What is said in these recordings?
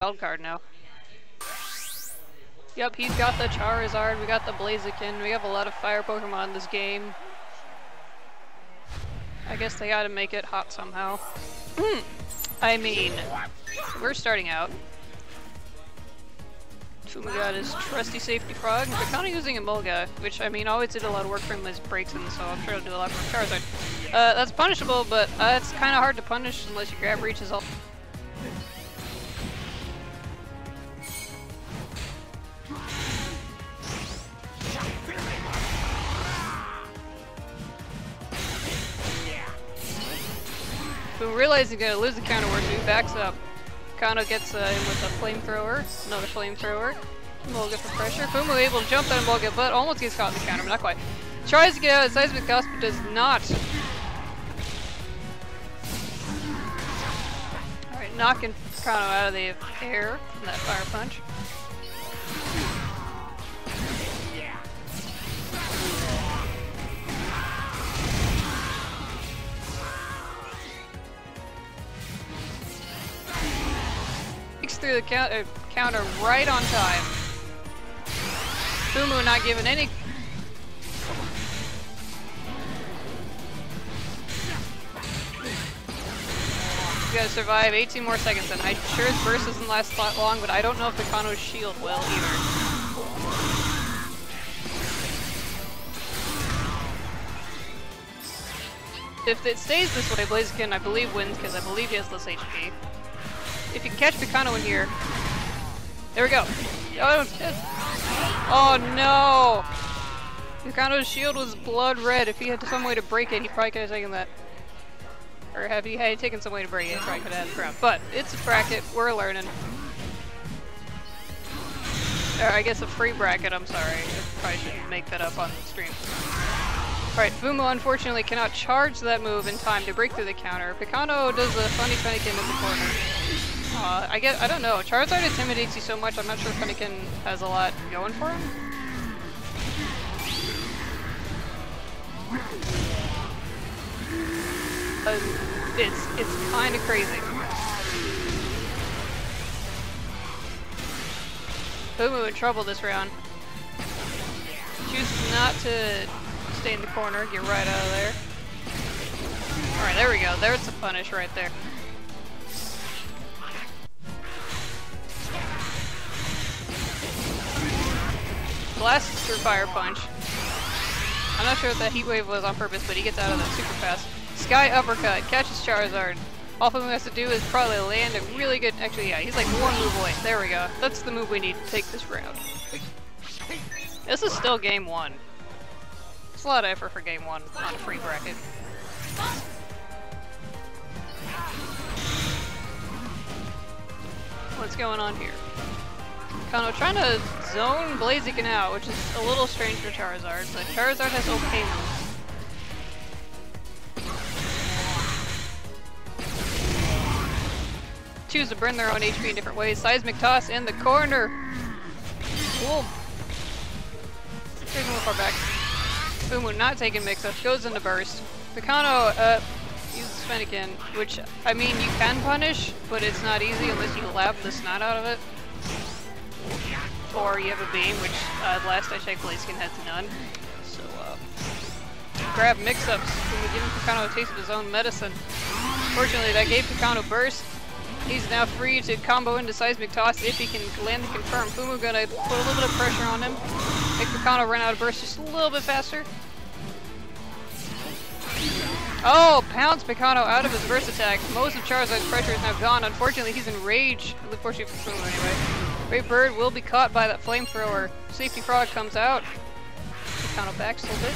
wild card now. Yep, he's got the Charizard, we got the Blaziken, we have a lot of fire Pokemon in this game. I guess they gotta make it hot somehow. I mean, we're starting out. Fumu got his trusty Safety Frog, and Picano using Emolga, which, I mean, always did a lot of work for him as breaks in, so I'm sure he'll do a lot for Charizard. That's punishable, but it's kind of hard to punish unless you grab reaches all. Who realizes he's gonna lose the counter word, so he backs up. Kano gets him with a flamethrower, another flamethrower. Mulga for pressure. Fumu able to jump that Mulga, but almost gets caught in the counter, but not quite. Tries to get out of the seismic gust, but does not. Alright, knocking Kano out of the air from that fire punch. Through the counter right on time. Fumu not giving any. He's gotta survive 18 more seconds, and I'm sure his burst doesn't last that long, but I don't know if Picano's shield will either. If it stays this way, Blaziken, I believe, wins because I believe he has less HP. If you can catch Picano in here. There we go. Oh no! Picano's shield was blood red. If he had some way to break it, he probably could have taken that. Or if he had taken some way to break it, he probably could have grabbed. But it's a bracket. We're learning. Or I guess a free bracket, I'm sorry. I probably shouldn't make that up on the stream. Alright, Fumu unfortunately cannot charge that move in time to break through the counter. Picano does a funny Fennekin in the corner. I don't know, Charizard intimidates you so much, I'm not sure Fennekin has a lot going for him. It's kind of crazy. Fumu in trouble this round. Chooses not to stay in the corner, get right out of there. Alright, there we go, there's the punish right there. Blasts through Fire Punch. I'm not sure if that Heat Wave was on purpose, but he gets out of that super fast. Sky Uppercut, catches Charizard. All Fumu has to do is probably land a really good... Actually, yeah, he's like one move away. There we go. That's the move we need to take this round. This is still game one. It's a lot of effort for game one on a free bracket. What's going on here? Kano trying to zone Blaziken out, which is a little strange for Charizard, but Charizard has okay moves. Choose to burn their own HP in different ways. Seismic Toss in the corner! Cool. Here's a little far back. Fumu not taking mix-up, goes into burst. Picano uses Fennekin, which, I mean, you can punish, but it's not easy unless you lap the snot out of it. Or you have a beam, which last I checked, Blaziken has none. So, grab mix-ups. We're giving Picano a taste of his own medicine. Fortunately, that gave Picano burst. He's now free to combo into Seismic Toss if he can land the confirm. Fumu gonna put a little bit of pressure on him. Make Picano run out of burst just a little bit faster. Oh, pounds Picano out of his burst attack. Most of Charizard's pressure is now gone. Unfortunately, he's enraged. Unfortunately for Fumu, anyway. Great Bird will be caught by that flamethrower. Safety Frog comes out. Picano backs a little bit.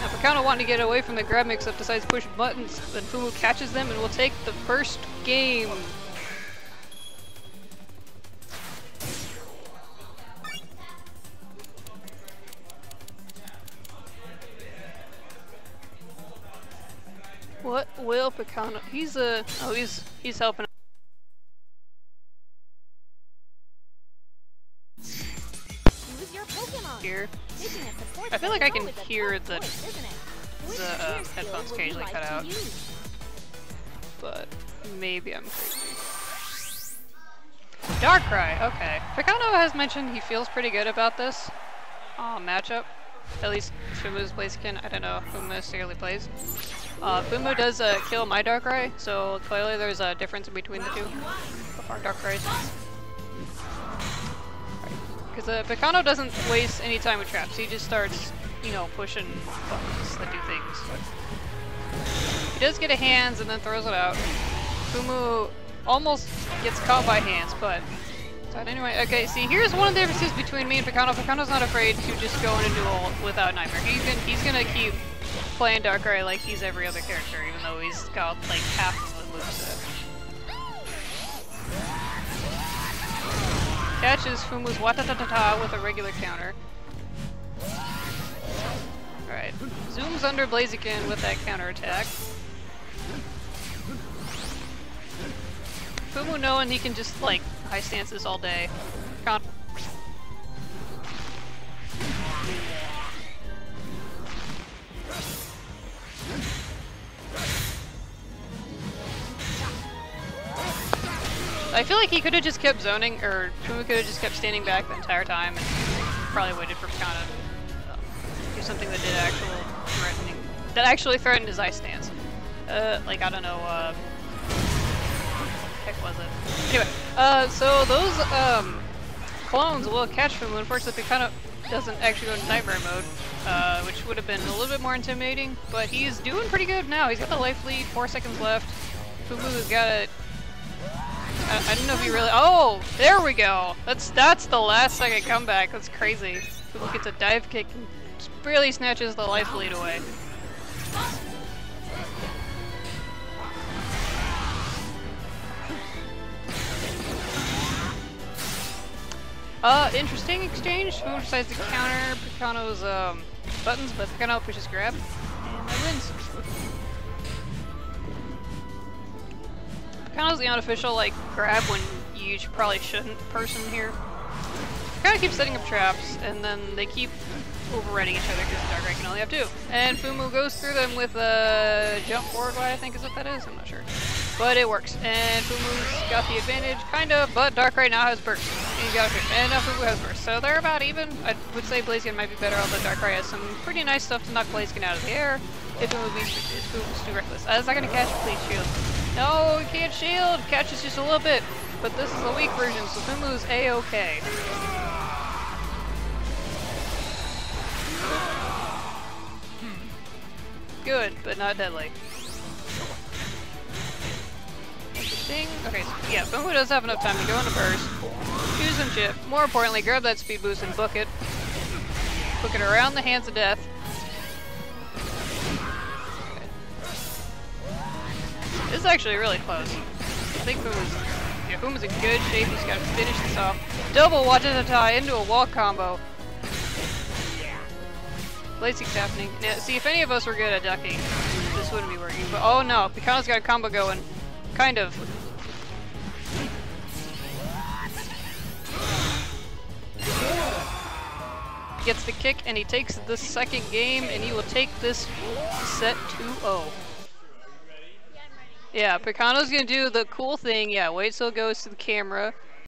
Now Picano wanting to get away from the grab mix-up decides to push buttons. Then Fumu catches them and will take the first game. What will Picano? He's a he's helping. Here. I feel like I can hear the headphones occasionally cut out, but maybe I'm crazy. Darkrai, okay. Picano has mentioned he feels pretty good about this matchup. At least Fumu's Blaziken, I don't know who necessarily plays. Fumu does kill my Darkrai, so clearly there's a difference between the two of our Darkrai's. Because Picano doesn't waste any time with traps, he just starts, you know, pushing buttons that do things. But he does get a hands and then throws it out. Fumu almost gets caught by hands, but... So anyway, okay, see, here's one of the differences between me and Picano. Picano's not afraid to just go in a duel without Nightmare. He's gonna keep playing Darkrai like he's every other character, even though he's got like half of the moveset. Catches Fumu's Watatata with a regular counter. Alright, zooms under Blaziken with that counterattack. Fumu knowing he can just like high stances all day. I feel like he could have just kept zoning, or Fumu could have just kept standing back the entire time and probably waited for Kano to do something that did actually threatened his ice stance. Like I don't know, heck was it? Anyway, so those clones will catch Fumu. Unfortunately, Picano doesn't actually go into Nightmare mode, which would have been a little bit more intimidating, but he's doing pretty good now. He's got the life lead, 4 seconds left. Fumu's got it. I don't know if he really... Oh! There we go! That's the last second comeback. That's crazy. Fumu gets a dive kick and barely snatches the life lead away. Interesting exchange. Fumu decides to counter Picano's buttons, but Picano pushes grab, and that wins. Picano's the unofficial, like, grab when you probably shouldn't person here. Picano keeps setting up traps, and then they keep overriding each other because Darkrai can only have two. And Fumu goes through them with a jump forward Y, I think is what that is, I'm not sure. But it works, and Fumu's got the advantage, kind of, but Darkrai now has burst. And now Fumu has burst, so they're about even. I would say Blaziken might be better, although Darkrai has some pretty nice stuff to knock Blaziken out of the air if Fumu's too reckless. It's not going to catch Please Shield. No, he can't shield! Catches just a little bit, but this is the weak version, so Fumu's A-OK. Good, but not deadly. Interesting. Okay, so yeah, Fumu does have enough time to go into burst, choose some chip, more importantly, grab that speed boost and book it. Book it around the hands of death. Okay. This is actually really close. I think Fumu's in good shape, he's got to finish this off. Double Watatata into a wall combo. Blaziken's happening. Now, see, if any of us were good at ducking, this wouldn't be working, but oh no, Picano's got a combo going. Kind of. He gets the kick and he takes the second game and he will take this set 2-0. Yeah, Picano's gonna do the cool thing. Yeah, wait till it goes to the camera.